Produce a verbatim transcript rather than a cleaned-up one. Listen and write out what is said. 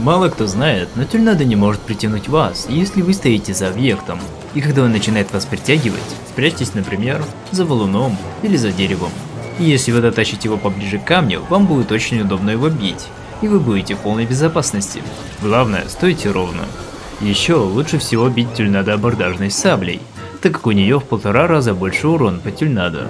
Мало кто знает, но тульнадо не может притянуть вас, если вы стоите за объектом. И когда он начинает вас притягивать, спрячьтесь, например, за валуном или за деревом. И если вы дотащите его поближе к камню, вам будет очень удобно его бить, и вы будете в полной безопасности. Главное, стойте ровно. Еще лучше всего бить тульнадо абордажной саблей, так как у нее в полтора раза больше урон по тульнадо.